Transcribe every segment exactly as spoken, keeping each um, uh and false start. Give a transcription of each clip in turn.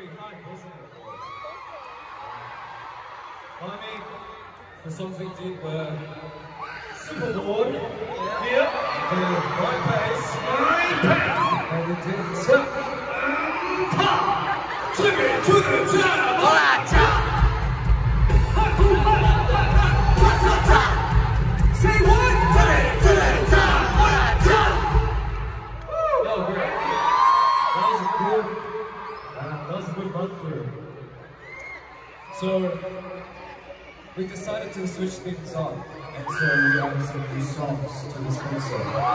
pretty high, wasn't it? Well, I mean, the songs we did were Super Lord, yeah. Here, yeah. Right Pace, Right Pace, and we did Stop and Pop, Took It to the Top, Hot Top, Hot Top, Hot Top, Say What? Took It to the Top, Hot Top. Woo! That was great. That was a good, uh, that was a good run through. So, we decided to switch things up, and so we added some new songs to this concert. We uh,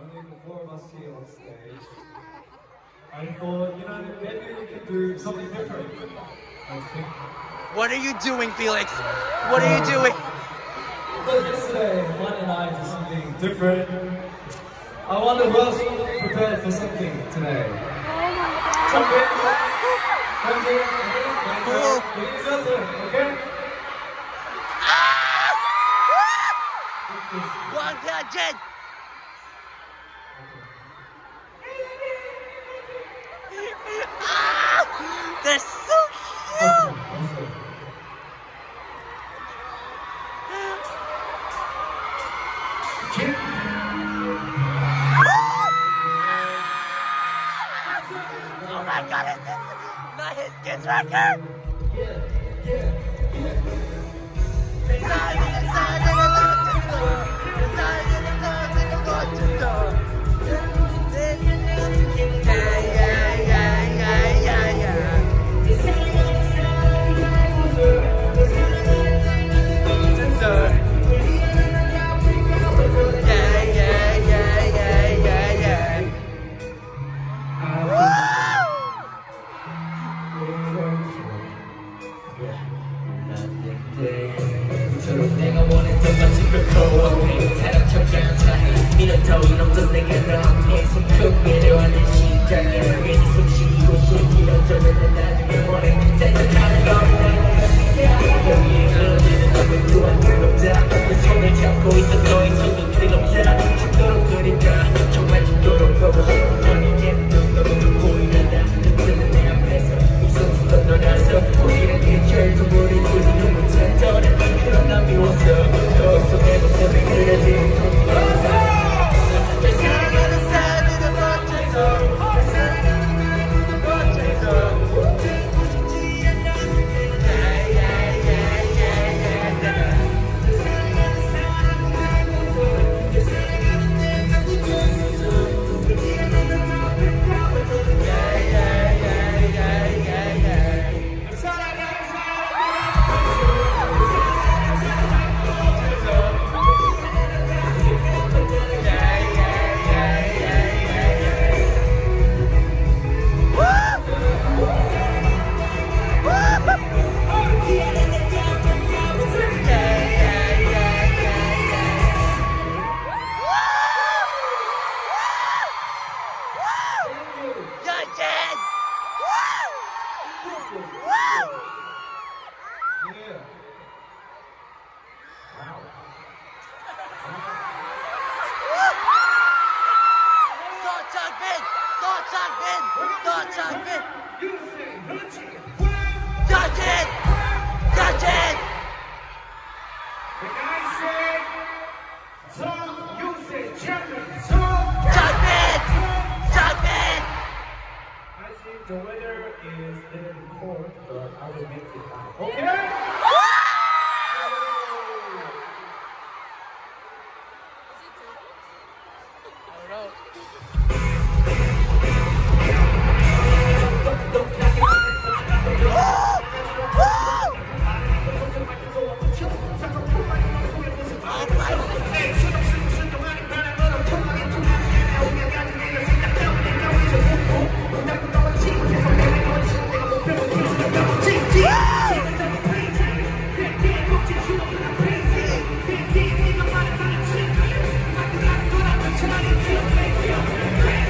only the four of us here on stage. I thought, you know, maybe we could do something different. I think. What are you doing, Felix? What are you doing? So yesterday, Juan and I did something different. I wonder who else prepared for something today. Come here, come here, come here, okay? One gadget! They're so cute! It's right here! Yeah, yeah, Thank you.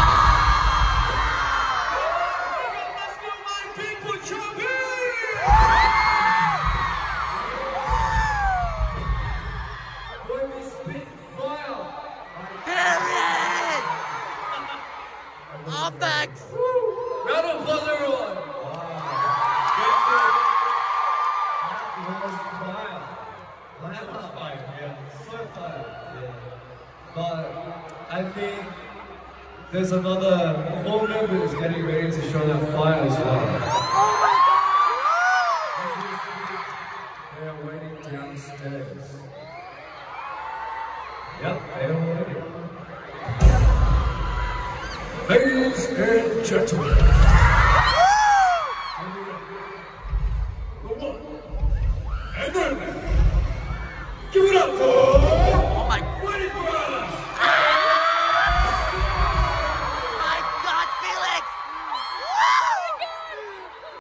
I'm back. Round of applause, everyone. Wow. That was fire. Yeah. So fire. Yeah. But I think there's another performer who is getting ready to show that fire as well. Oh my God! They are waiting downstairs. Yep, they are waiting. Ladies and gentlemen.